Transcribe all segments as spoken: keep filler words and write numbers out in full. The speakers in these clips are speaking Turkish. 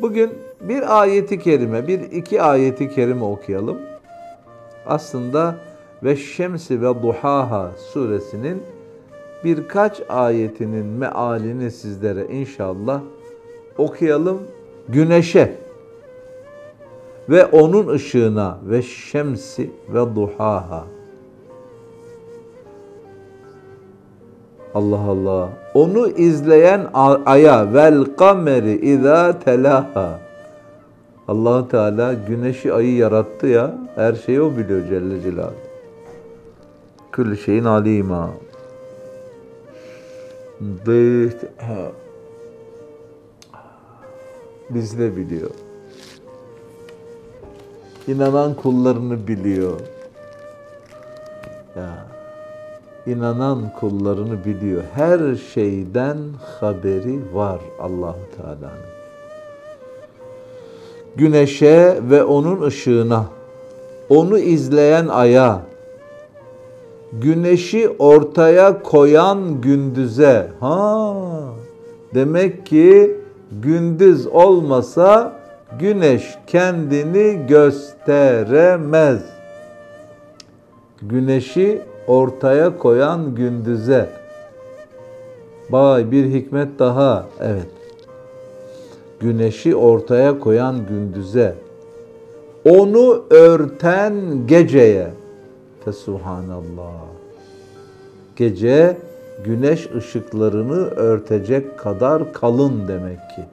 Bugün bir ayeti kerime, bir iki ayeti kerime okuyalım. Aslında ve Şemsi ve Duhaha suresinin birkaç ayetinin mealini sizlere inşallah okuyalım. Güneşe ve onun ışığına ve Şemsi ve Duhaha. Allah Allah. Onu izleyen aya vel kameri izâ telâhâ. Allah Teala güneşi, ayı yarattı ya. Her şeyi o biliyor Celle Celaluhu. Küllü şeyin alîmâ. Biz de biliyor. İnanan kullarını biliyor. Ya. İnanan kullarını biliyor. Her şeyden haberi var Allah-u Teala'nın. Güneşe ve onun ışığına, onu izleyen aya, güneşi ortaya koyan gündüze. Ha, demek ki gündüz olmasa güneş kendini gösteremez. Güneşi ortaya koyan gündüze. Bay bir hikmet daha. Evet. Güneşi ortaya koyan gündüze. Onu örten geceye. Fesubhanallah. Gece güneş ışıklarını örtecek kadar kalın demek ki.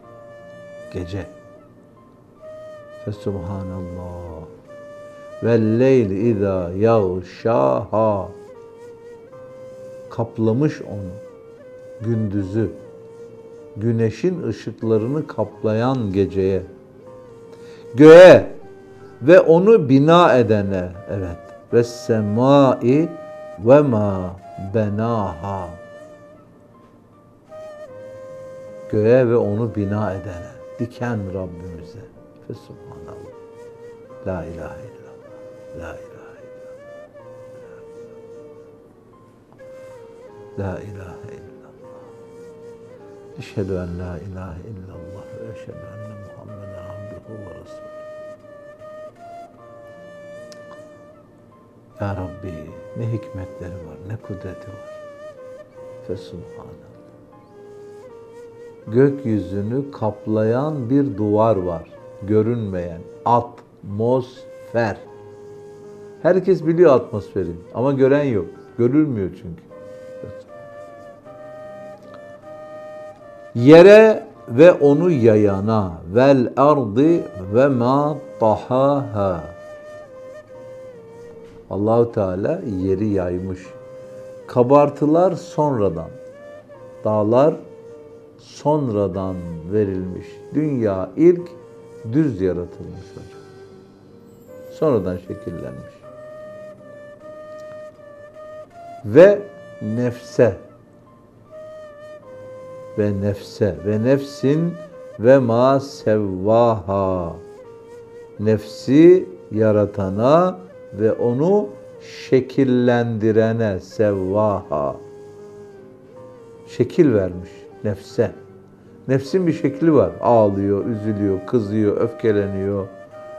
Gece. Fesubhanallah. Ve leyl izâ yağşâhâ. Kaplamış onu, gündüzü, güneşin ışıklarını kaplayan geceye, göğe ve onu bina edene, evet, ve semâi ve mâ benâhâ, göğe ve onu bina edene, diken Rabbimize, fesubhanallah, la ilahe illallah, la ilahe illallah, la ilahe illallah. Eşhedü en la ilahe illallah ve eşhedü enne Muhammeden abduhu ve resulü. Ya Rabbi, ne hikmetleri var, ne kudreti var. Fesubhanallah. Gökyüzünü kaplayan bir duvar var. Görünmeyen. Atmosfer. Herkes biliyor atmosferi ama gören yok. Görülmüyor çünkü. Yere ve onu yayana, vel ardı ve ma tahaha. Allahu Teala yeri yaymış. Kabartılar sonradan, dağlar sonradan verilmiş. Dünya ilk düz yaratılmış hocam. Sonradan şekillenmiş. Ve nefse ve nefse ve nefsin ve ma sevvaha. Nefsi yaratana ve onu şekillendirene, sevvaha. Şekil vermiş nefse. Nefsin bir şekli var. Ağlıyor, üzülüyor, kızıyor, öfkeleniyor,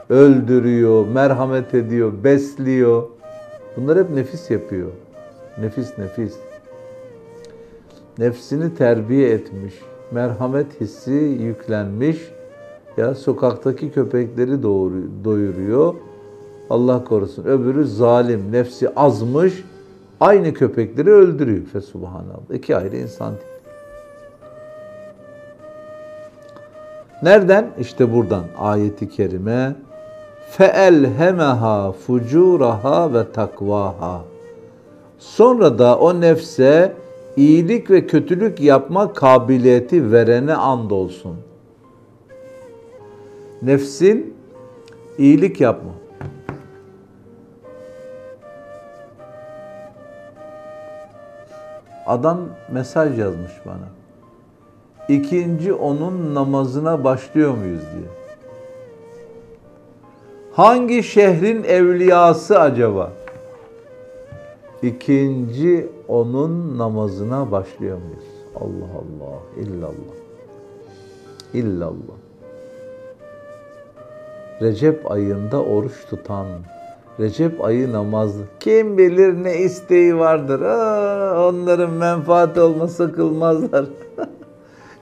öldürüyor, merhamet ediyor, besliyor. Bunlar hep nefis yapıyor. Nefis, nefis. Nefsini terbiye etmiş, merhamet hissi yüklenmiş. Ya sokaktaki köpekleri doyuruyor, Allah korusun. Öbürü zalim, nefsi azmış, aynı köpekleri öldürüyor. Fesubhanallah. İki ayrı insan değil. Nereden? İşte buradan ayeti kerime. فَاَلْهَمَهَا فُجُورَهَا ve takvaha. Sonra da o nefse İyilik ve kötülük yapma kabiliyeti verene andolsun. Nefsin iyilik yapma. Adam mesaj yazmış bana. İkinci onun namazına başlıyor muyuz diye. Hangi şehrin evliyası acaba? İkinci onun namazına başlıyor muyuz? Allah Allah, illallah, illallah. Recep ayında oruç tutan, Recep ayı namazlı, kim bilir ne isteği vardır. Aa, onların menfaati olmasa kılmazlar.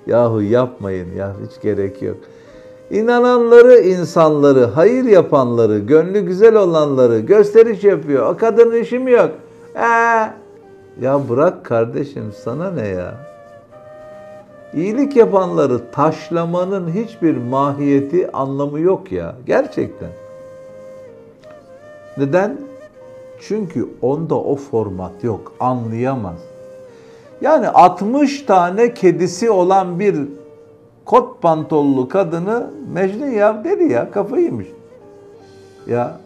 Yahu yapmayın ya, hiç gerek yok. İnananları, insanları, hayır yapanları, gönlü güzel olanları gösteriş yapıyor. O kadının işi mi yok? Ee, ya bırak kardeşim, sana ne ya? İyilik yapanları taşlamanın hiçbir mahiyeti, anlamı yok ya. Gerçekten. Neden? Çünkü onda o format yok. Anlayamaz. Yani altmış tane kedisi olan bir kot pantollu kadını Mecnun ya, dedi ya, kafayı yemiş. Ya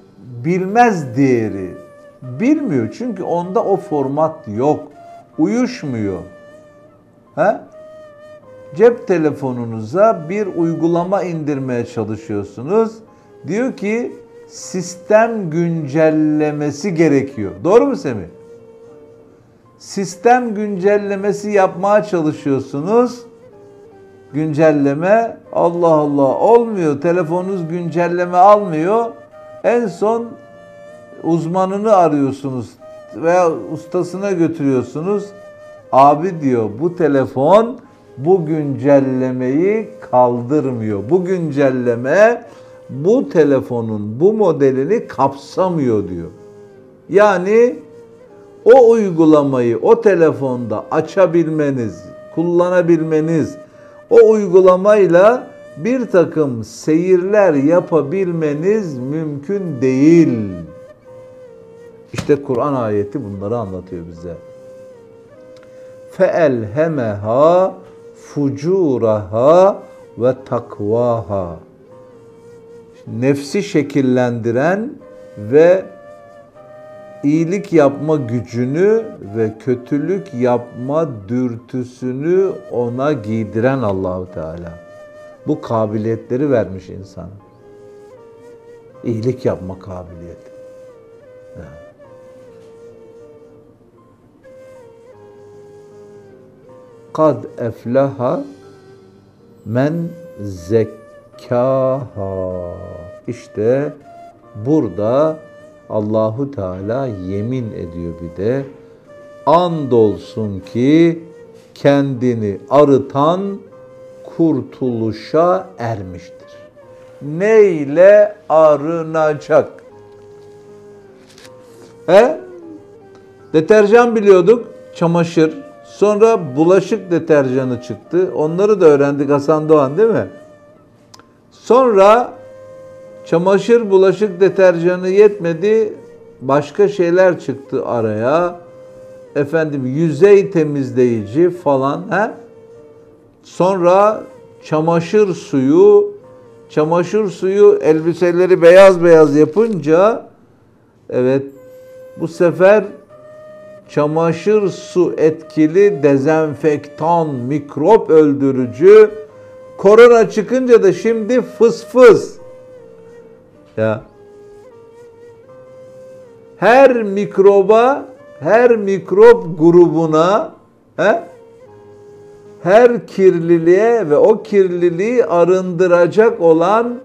bilmez değeri. Bilmiyor. Çünkü onda o format yok. Uyuşmuyor. He? Cep telefonunuza bir uygulama indirmeye çalışıyorsunuz. Diyor ki sistem güncellemesi gerekiyor. Doğru mu Semih? Sistem güncellemesi yapmaya çalışıyorsunuz. Güncelleme, Allah Allah, olmuyor. Telefonunuz güncelleme almıyor. En son uzmanını arıyorsunuz veya ustasına götürüyorsunuz. Abi diyor, bu telefon bu güncellemeyi kaldırmıyor. Bu güncelleme bu telefonun bu modelini kapsamıyor diyor. Yani o uygulamayı o telefonda açabilmeniz, kullanabilmeniz, o uygulamayla bir takım seyirler yapabilmeniz mümkün değil. İşte Kur'an ayeti bunları anlatıyor bize. فَاَلْهَمَهَا فُجُورَهَا وَتَقْوَاهَا. Nefsi şekillendiren ve iyilik yapma gücünü ve kötülük yapma dürtüsünü ona giydiren Allahu Teala. Bu kabiliyetleri vermiş insana. İyilik yapma kabiliyeti. Evet. Kad eflaha men zekkaha. İşte burada Allahu Teala yemin ediyor bir de. Andolsun ki kendini arıtan kurtuluşa ermiştir. Neyle arınacak? He? Deterjan biliyorduk, çamaşır. Sonra bulaşık deterjanı çıktı. Onları da öğrendik Hasan Doğan, değil mi? Sonra çamaşır, bulaşık deterjanı yetmedi. Başka şeyler çıktı araya. Efendim yüzey temizleyici falan. He? Sonra çamaşır suyu. Çamaşır suyu elbiseleri beyaz beyaz yapınca, evet, bu sefer çamaşır su etkili dezenfektan, mikrop öldürücü. Korona çıkınca da şimdi fıs fıs. Ya. Her mikroba, her mikrop grubuna, he? Her kirliliğe ve o kirliliği arındıracak olan,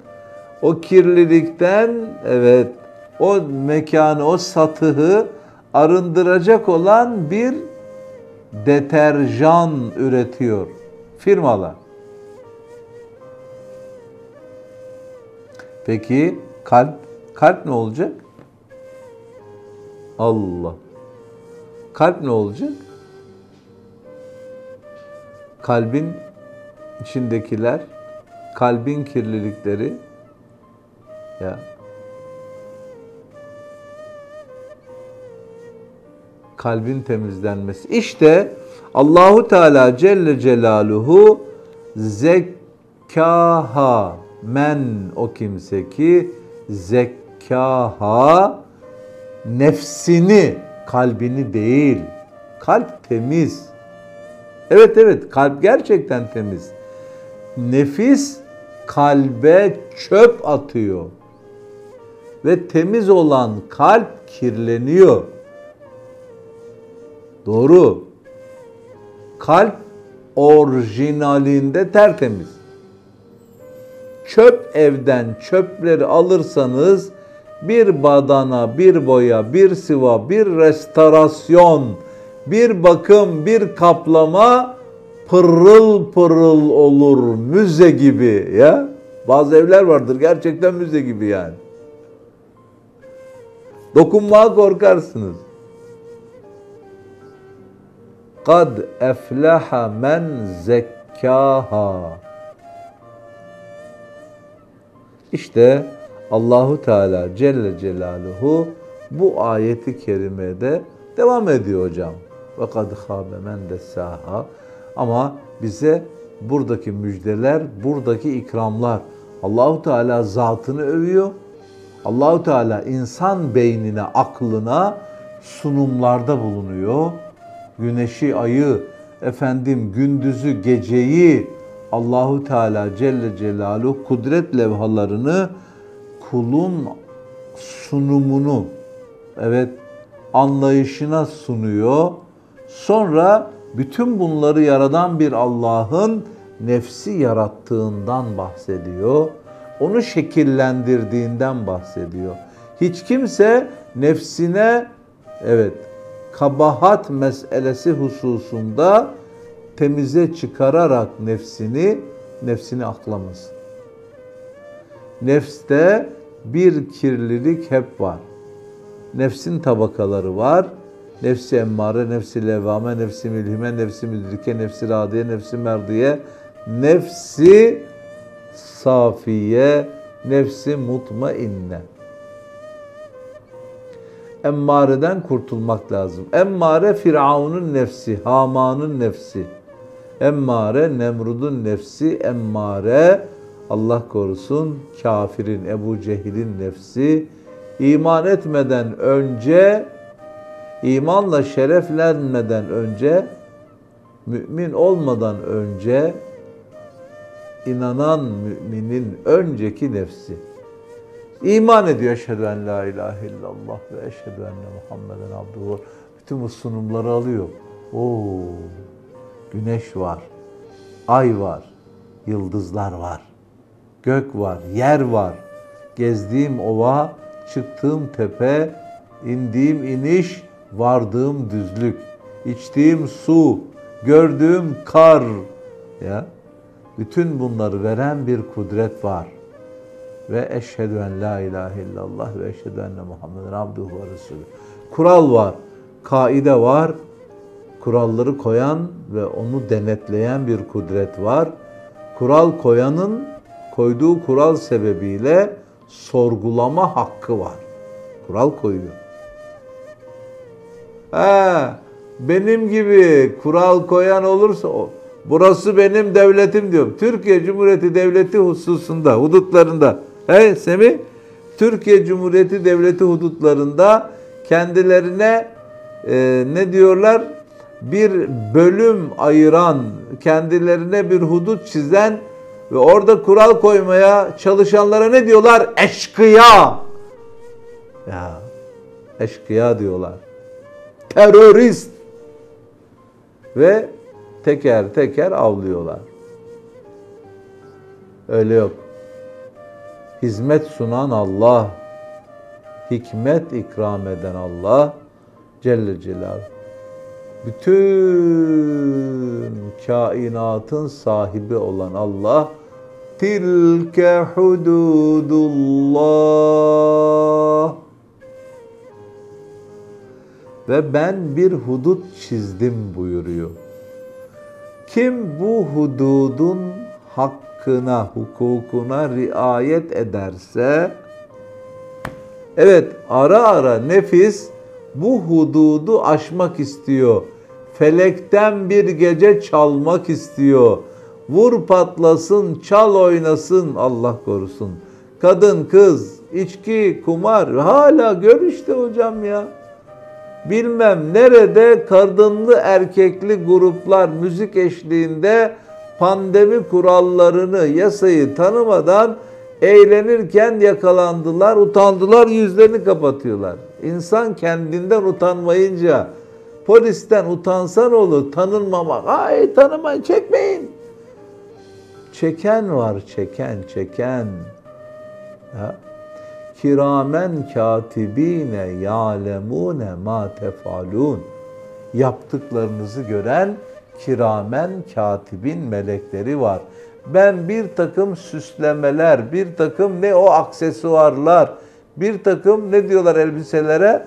o kirlilikten, evet, o mekanı, o satıhı arındıracak olan bir deterjan üretiyor firmalar. Peki kalp, kalp ne olacak? Allah. Kalp ne olacak? Kalbin içindekiler, kalbin kirlilikleri, ya kalbin temizlenmesi. İşte Allahu Teala Celle Celaluhu zekkaha men, o kimse ki zekkaha, nefsini, kalbini değil. Kalp temiz. Evet evet, kalp gerçekten temiz. Nefis kalbe çöp atıyor. Ve temiz olan kalp kirleniyor. Doğru. Kalp orijinalinde tertemiz. çöp evden çöpleri alırsanız bir badana, bir boya, bir sıva, bir restorasyon, bir bakım, bir kaplama pırıl pırıl olur, müze gibi ya. Bazı evler vardır gerçekten müze gibi yani. Dokunmaya korkarsınız. Kad eflaha men zekkaha. İşte Allahu Teala Celle Celaluhu bu ayeti kerimede devam ediyor hocam. Ve kad khabe men dessaha. Ama bize buradaki müjdeler, buradaki ikramlar, Allahu Teala zatını övüyor. Allahu Teala insan beynine, aklına sunumlarda bulunuyor. Güneşi, ayı, efendim gündüzü, geceyi Allahu Teala Celle Celaluhu kudret levhalarını, kulun sunumunu, evet, anlayışına sunuyor. Sonra bütün bunları yaradan bir Allah'ın nefsi yarattığından bahsediyor. Onu şekillendirdiğinden bahsediyor. Hiç kimse nefsine, evet, kabahat meselesi hususunda temize çıkararak nefsini, nefsini aklamasın. Nefste bir kirlilik hep var. Nefsin tabakaları var. Nefsi emmare, nefsi levvame, nefsi mülhime, nefsi müdrike, nefsi radiye, nefsi merdiye, nefsi safiye, nefsi mutmainne. Emmareden kurtulmak lazım. Emmare Firavun'un nefsi, Haman'ın nefsi. Emmare Nemrud'un nefsi, emmare Allah korusun kafirin, Ebu Cehil'in nefsi. İman etmeden önce, imanla şereflenmeden önce, mümin olmadan önce, inanan müminin önceki nefsi. İman ediyor. Eşhedü en la ilahe illallah ve eşhedü enne Muhammeden abduhu. Bütün bu sunumları alıyor. Oo, güneş var, ay var, yıldızlar var, gök var, yer var. Gezdiğim ova, çıktığım tepe, indiğim iniş, vardığım düzlük, içtiğim su, gördüğüm kar. Ya, bütün bunları veren bir kudret var. Ve eşhedü en la ilahe illallah ve eşhedü enne Muhammeden abduhu ve resulü. Kural var, kaide var, kuralları koyan ve onu denetleyen bir kudret var. Kural koyanın koyduğu kural sebebiyle sorgulama hakkı var. Kural koyuyor. Ha, benim gibi kural koyan olursa o. Burası benim devletim diyorum. Türkiye Cumhuriyeti Devleti hususunda, hudutlarında. Hey Semih, Türkiye Cumhuriyeti Devleti hudutlarında kendilerine e, ne diyorlar? Bir bölüm ayıran, kendilerine bir hudut çizen ve orada kural koymaya çalışanlara ne diyorlar? Eşkıya. Ya, eşkıya diyorlar. Terörist. Ve teker teker avlıyorlar. Öyle yok. Hizmet sunan Allah, hikmet ikram eden Allah Celle Celaluhu, bütün kainatın sahibi olan Allah, tilke hududullah. Ve ben bir hudut çizdim buyuruyor. Kim bu hududun hakkına, hukukuna riayet ederse, evet, ara ara nefis bu hududu aşmak istiyor. Felekten bir gece çalmak istiyor. Vur patlasın, çal oynasın, Allah korusun. Kadın, kız, içki, kumar, hala gör işte hocam ya. Bilmem nerede kadınlı erkekli gruplar müzik eşliğinde pandemi kurallarını, yasayı tanımadan eğlenirken yakalandılar, utandılar, yüzlerini kapatıyorlar. İnsan kendinden utanmayınca, polisten utansan olur, tanınmamak, ay tanımayın, çekmeyin. Çeken var, çeken, çeken. Ha? Kiramen katibine yâlemûne mâ tefalûn. Yaptıklarınızı gören kiramen katibin melekleri var. Ben bir takım süslemeler, bir takım ne o aksesuarlar, bir takım ne diyorlar elbiselere?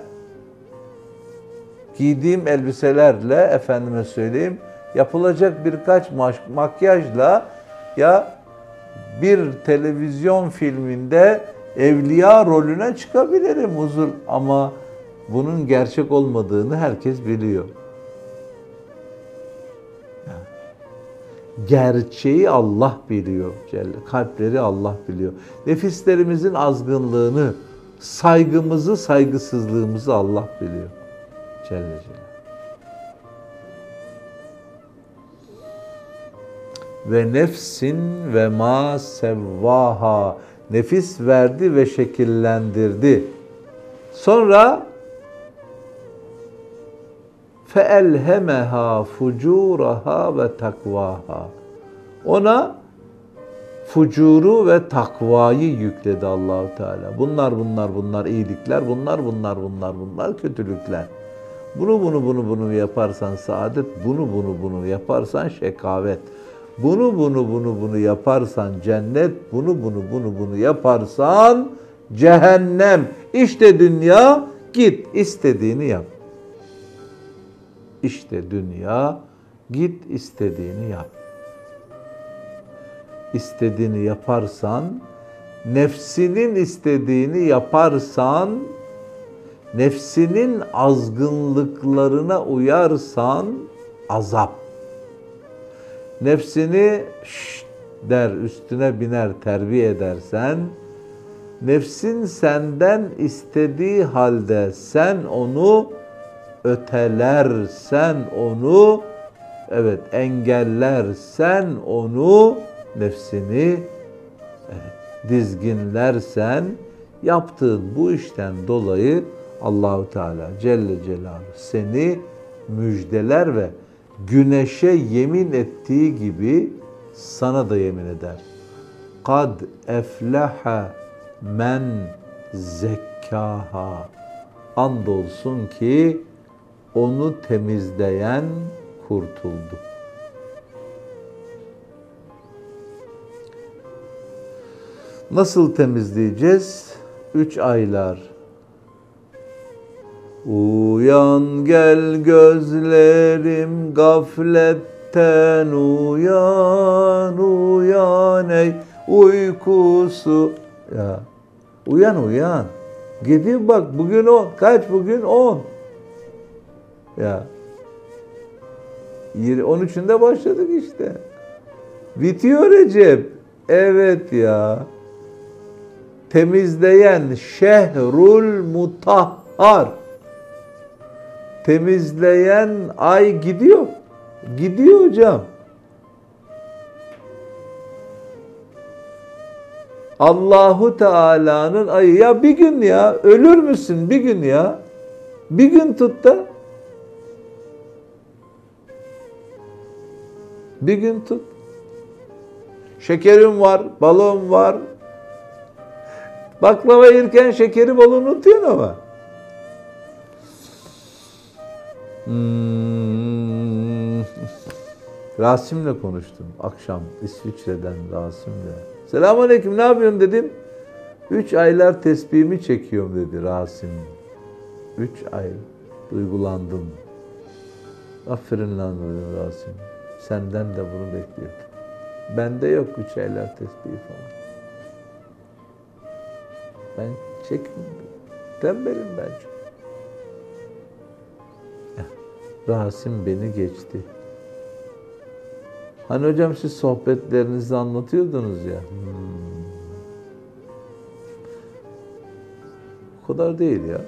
Giydiğim elbiselerle, efendime söyleyeyim, yapılacak birkaç makyajla ya bir televizyon filminde evliya rolüne çıkabilirim huzur. Ama bunun gerçek olmadığını herkes biliyor. Gerçeği Allah biliyor. Kalpleri Allah biliyor. Nefislerimizin azgınlığını, saygımızı, saygısızlığımızı Allah biliyor. Celle Celle. Ve nefsin ve ma sevvaha. Nefis verdi ve şekillendirdi. Sonra فَاَلْهَمَهَا فُجُورَهَا ve takvaha. Ona fucuru ve takvayı yükledi Allahu Teala. Bunlar bunlar bunlar iyilikler, bunlar bunlar bunlar bunlar kötülükler. Bunu bunu bunu bunu yaparsan saadet, bunu bunu bunu yaparsan şekavet. Bunu bunu bunu bunu yaparsan cennet, bunu bunu bunu bunu yaparsan cehennem. İşte dünya, git istediğini yap. İşte dünya, git istediğini yap. İstediğini yaparsan, nefsinin istediğini yaparsan, nefsinin azgınlıklarına uyarsan azap. Nefsini şşt der, üstüne biner, terbiye edersen, nefsin senden istediği halde sen onu ötelersen, onu evet engellersen, onu nefsini evet, dizginlersen, yaptığın bu işten dolayı Allahu Teala Celle Celaluhu seni müjdeler ve güneşe yemin ettiği gibi sana da yemin eder. Kad eflaha men zekkaha. Andolsun ki onu temizleyen kurtuldu. Nasıl temizleyeceğiz? Üç aylar. Uyan gel gözlerim gafletten uyan uyan ey uykusu. Ya. Uyan uyan. Gidip bak bugün on. Kaç bugün? on. Ya. on üçünde başladık işte. Bitiyor Recep. Evet ya. Temizleyen şehrul mutahhar. Temizleyen ay gidiyor. Gidiyor hocam. Allahu Teala'nın ayı. Ya bir gün ya. Ölür müsün bir gün ya? Bir gün tut da. Bir gün tut. Şekerim var, balım var. Baklava yerken şekeri balını unutuyorsun ama. Hmm. Rasim'le konuştum akşam. İsviçre'den Rasim'le. Selamünaleyküm, ne yapıyorsun dedim. Üç aylar tesbihimi çekiyorum dedi Rasim. Üç ay. Duygulandım. Aferin lan Rasim. Senden de bunu bekliyordum. Bende yok üç aylar tesbihi falan. Ben çekmiyorum. Tembelim ben çok. Rasim beni geçti. Hani hocam siz sohbetlerinizi anlatıyordunuz ya. Hmm. O kadar değil ya.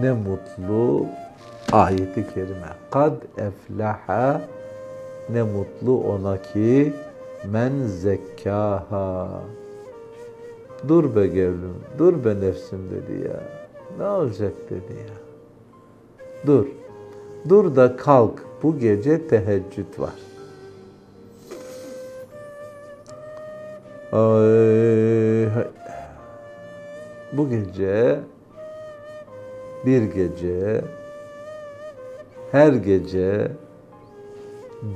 Ne mutlu ayeti kerime. Kad eflaha, ne mutlu ona ki men zekkaha. Dur be gevlüm, dur be nefsim dedi ya. Ne olacak dedi ya. Dur. Dur da kalk. Bu gece teheccüd var. Bu gece, bir gece, her gece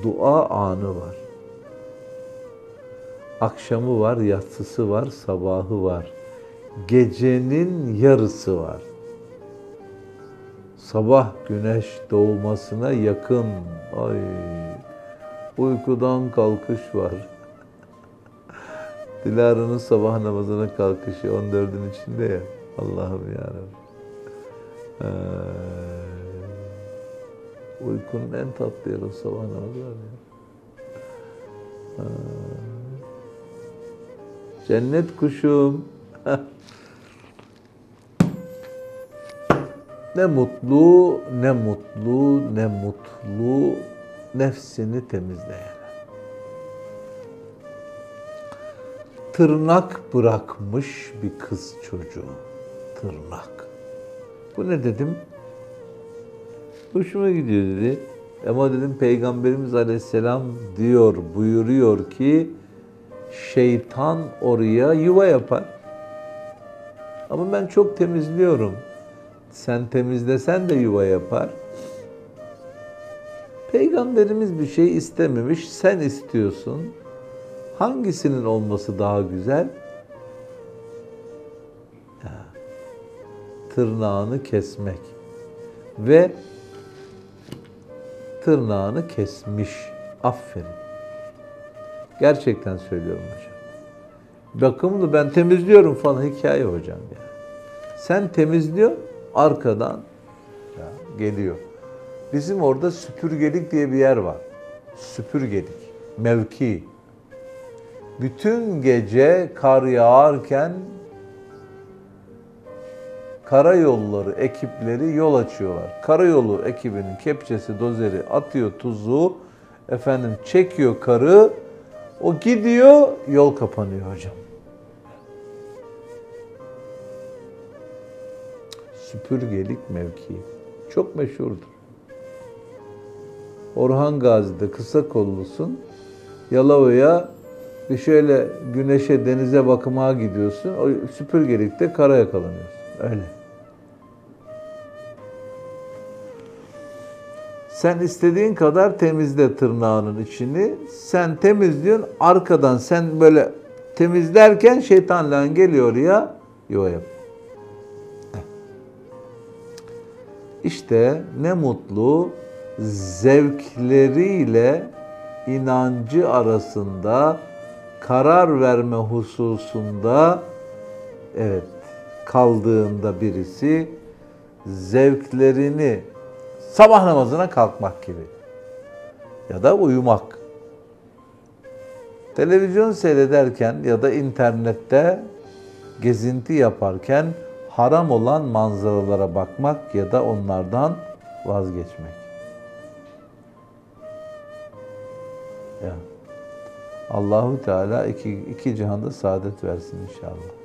dua anı var. Akşamı var, yatsısı var, sabahı var. Gecenin yarısı var. Sabah güneş doğmasına yakın. Ay, uykudan kalkış var. Dilara'nın sabah namazına kalkışı on dördün içinde ya. Allah'ım yarabbim. Ee, uykunun en tatlı yeri sabah namazı var ya. Ee, cennet kuşum. Ne mutlu, ne mutlu, ne mutlu nefsini temizleyen. Tırnak bırakmış bir kız çocuğu. Tırnak. Bu ne dedim? Hoşuma gidiyor dedi. Ama dedim Peygamberimiz Aleyhisselam diyor, buyuruyor ki şeytan oraya yuva yapar. Ama ben çok temizliyorum. Sen temizlesen de yuva yapar. Peygamberimiz bir şey istememiş, sen istiyorsun. Hangisinin olması daha güzel? Tırnağını kesmek. Ve tırnağını kesmiş. Aferin. Gerçekten söylüyorum hocam. Bakımlı ben temizliyorum falan hikaye hocam ya. Sen temizliyor, arkadan geliyor. Bizim orada süpürgelik diye bir yer var. Süpürgelik. Mevki. Bütün gece kar yağarken karayolları ekipleri yol açıyorlar. Karayolu ekibinin kepçesi, dozeri atıyor tuzu, efendim çekiyor karı, o gidiyor, yol kapanıyor hocam. Süpürgelik mevki. Çok meşhurdur. Orhan Gazi'de kısa kollusun, Yalova'ya bir şöyle güneşe, denize bakmaya gidiyorsun, o süpürgelikte kara yakalanıyorsun. Öyle. Sen istediğin kadar temizle tırnağının içini, sen temizliyorsun, arkadan sen böyle temizlerken şeytanla geliyor ya, yuva yap. İşte ne mutlu zevkleriyle inancı arasında karar verme hususunda evet kaldığında birisi zevklerini sabah namazına kalkmak gibi ya da uyumak. Televizyon seyrederken ya da internette gezinti yaparken haram olan manzaralara bakmak ya da onlardan vazgeçmek. Ya. Allahu Teala iki, iki cihanda saadet versin inşallah.